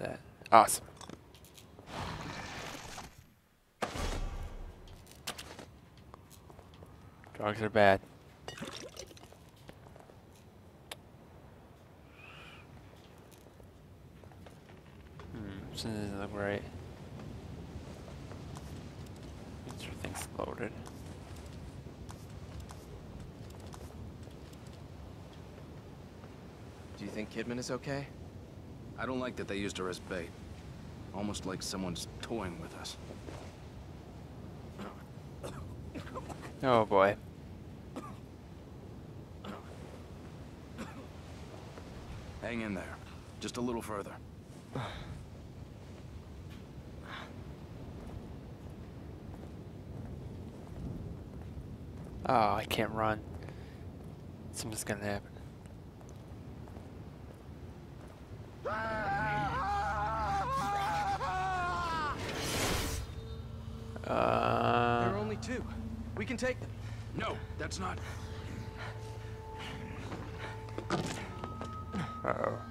that. Awesome. Drugs are bad. Something doesn't look right. Make sure things loaded. Do you think Kidman is okay? I don't like that they used her as bait. Almost like someone's toying with us. Oh boy. Hang in there. Just a little further. Oh, I can't run. Something's gonna happen. There are only two. We can take them. No, that's not. Uh-oh.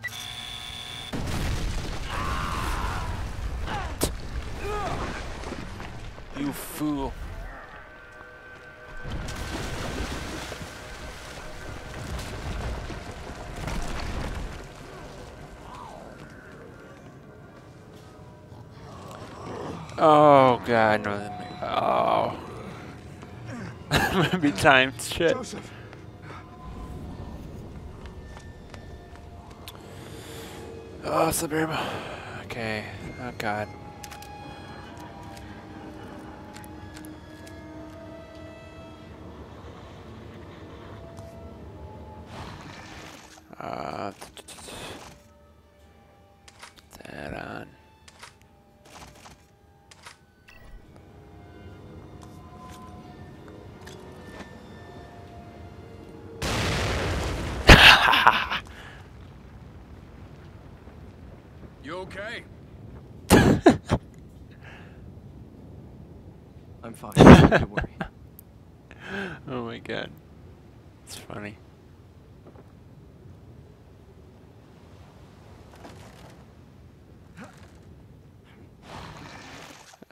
You fool. Oh god, no! Oh, I'm gonna be timed. Shit. Joseph. Oh, slippery. Okay. Oh god. Okay. I'm fine. Don't worry. Oh my god. It's funny.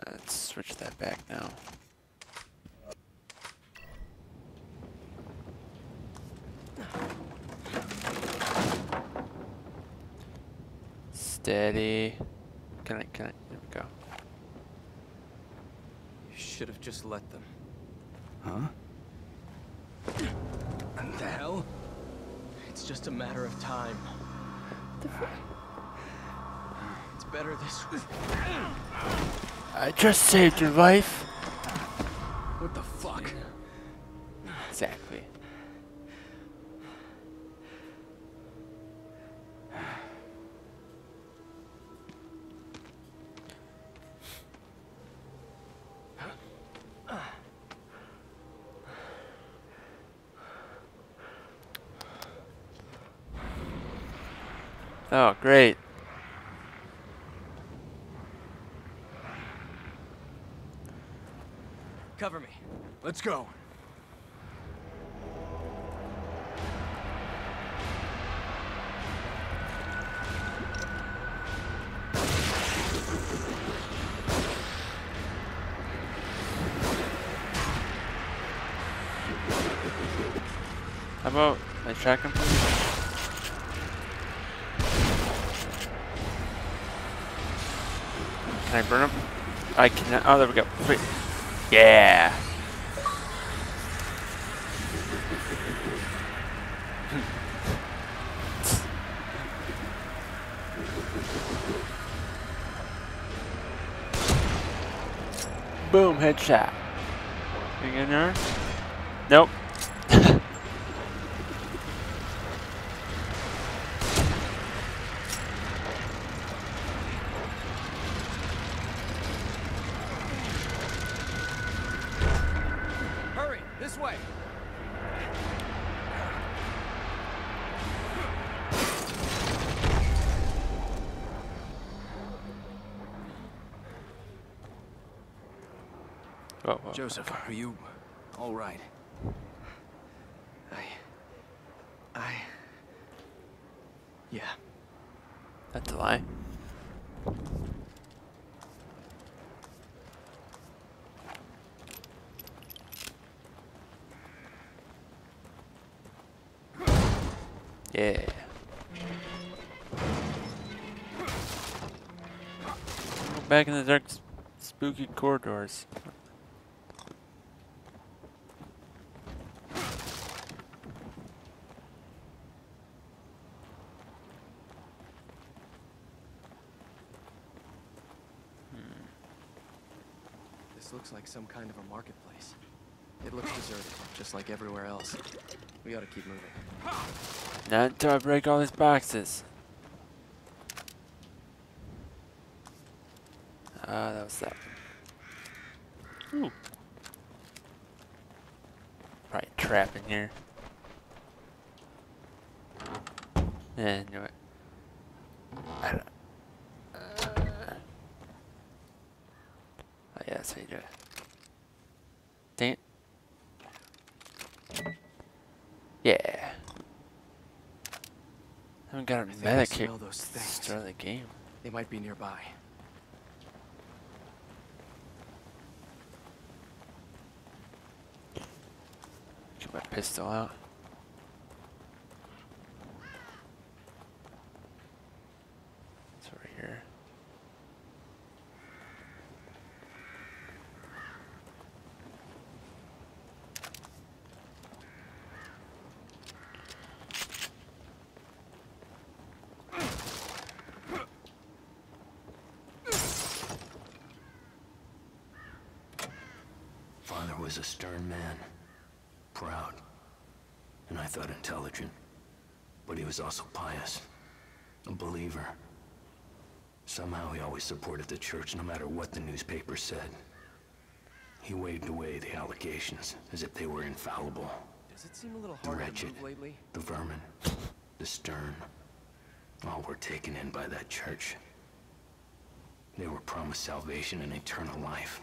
Let's switch that back now. Steady. Can I? There we go. You should have just let them. Huh? And the hell? It's just a matter of time. The fuck? It's better this way. I just saved your life. What the fuck? Exactly. Oh, great. Cover me. Let's go. How about I track him? Can I burn him? I cannot. Oh, there we go. Wait. Yeah. Boom, headshot. You get in there? Nope. Joseph, are you all right? Yeah. That's a lie. Yeah. Back in the dark, spooky corridors. This looks like some kind of a marketplace. It looks deserted, just like everywhere else. We ought to keep moving. Not until I break all these boxes. Ah, that was that. Ooh. Probably a trap in here. Yeah, I knew it. I don't. Oh yeah, that's how you do it. Dang it. Yeah. I haven't got a medic here to start the game. They might be nearby. Get my pistol out. It's over here. Father was a stern man, proud, and I thought intelligent, but he was also pious, a believer. Somehow he always supported the church, no matter what the newspaper said. He waved away the allegations as if they were infallible. Does it seem a little hard to move lately? The vermin, the stern, all were taken in by that church. They were promised salvation and eternal life.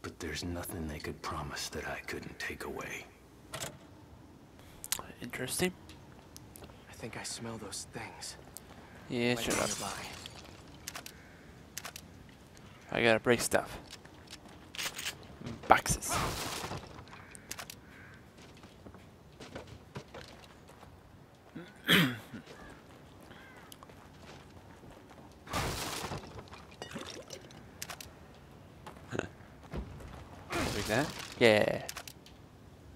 But there's nothing they could promise that I couldn't take away. Interesting. I think I smell those things. Yeah, shut up. I gotta break stuff. Boxes. That? Yeah.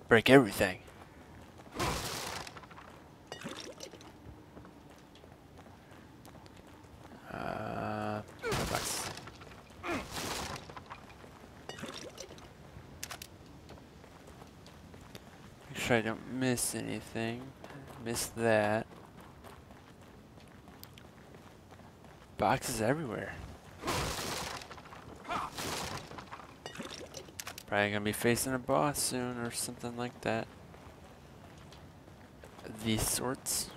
Break everything. Box. Make sure I don't miss anything. Miss that. Boxes everywhere. Probably gonna be facing a boss soon or something like that. These sorts.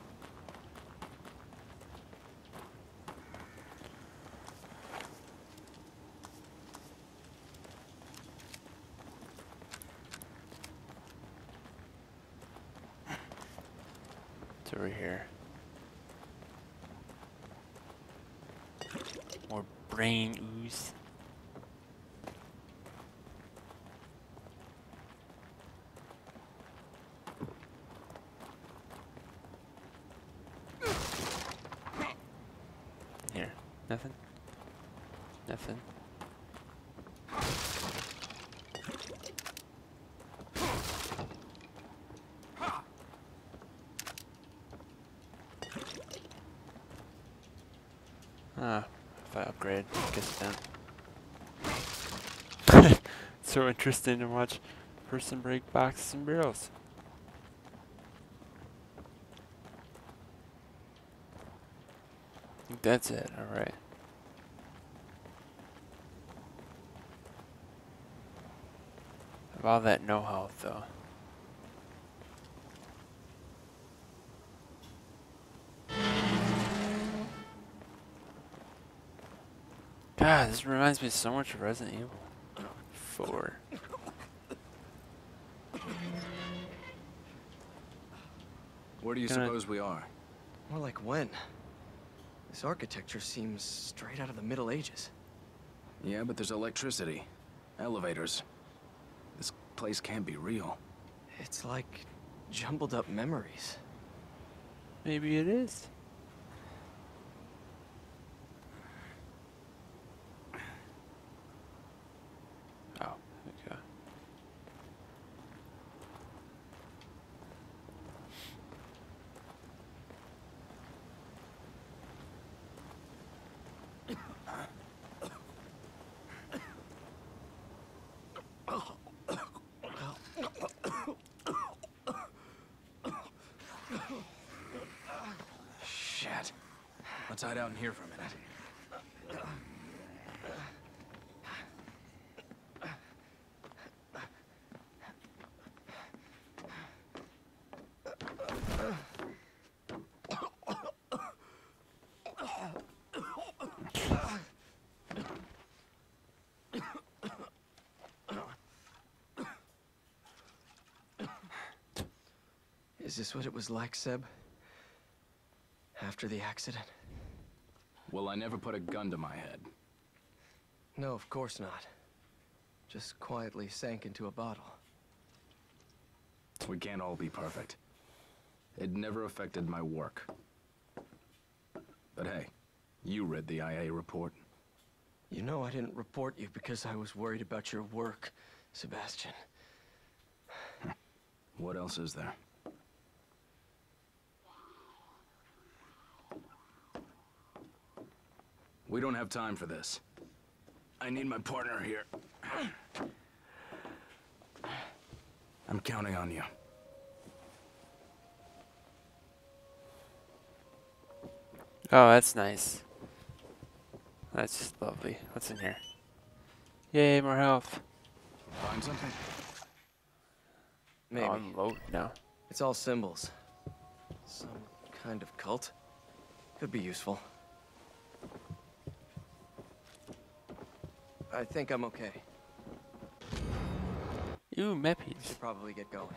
It's over here. More brain ooze. Nothing. Nothing. Ah, if I upgrade, get it down. So interesting to watch a person break boxes and barrels. I think that's it, alright. Of all that know-how, though. God, this reminds me so much of Resident Evil 4. Where do you suppose we are? More like when? This architecture seems straight out of the Middle Ages. Yeah, but there's electricity. Elevators. This place can't be real. It's like jumbled up memories. Maybe it is. Oh, okay. Let's hide out in here for a minute. Is this what it was like, Seb? After the accident? Well, I never put a gun to my head. No, of course not. Just quietly sank into a bottle. We can't all be perfect. It never affected my work. But hey, you read the IA report. You know I didn't report you because I was worried about your work, Sebastian. What else is there? We don't have time for this. I need my partner here. I'm counting on you. Oh, that's nice. That's just lovely. What's in here? Yay, more health. Find something? Maybe. Oh, I'm low now. It's all symbols. Some kind of cult. Could be useful. I think I'm okay. Ooh, mappies. We should probably get going.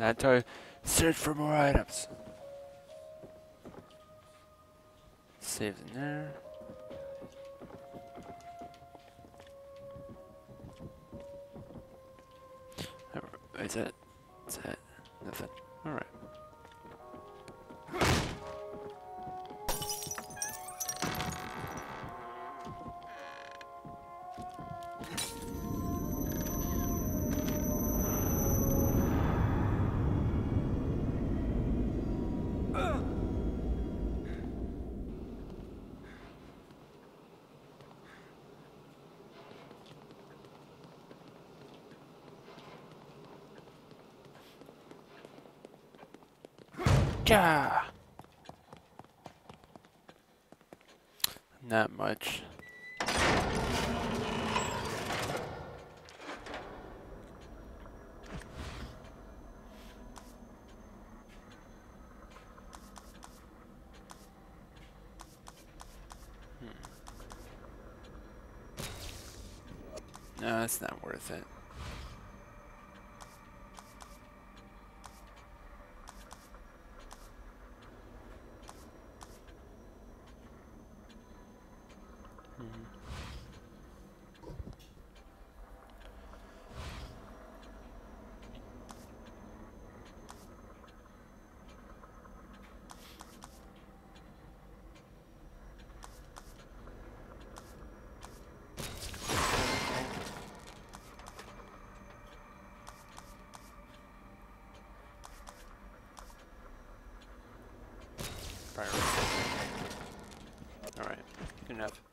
Now to search for more items. Save in there. Is that? Is that? Nothing. All right. Yeah. Not much. No, it's not worth it. Alright, good enough.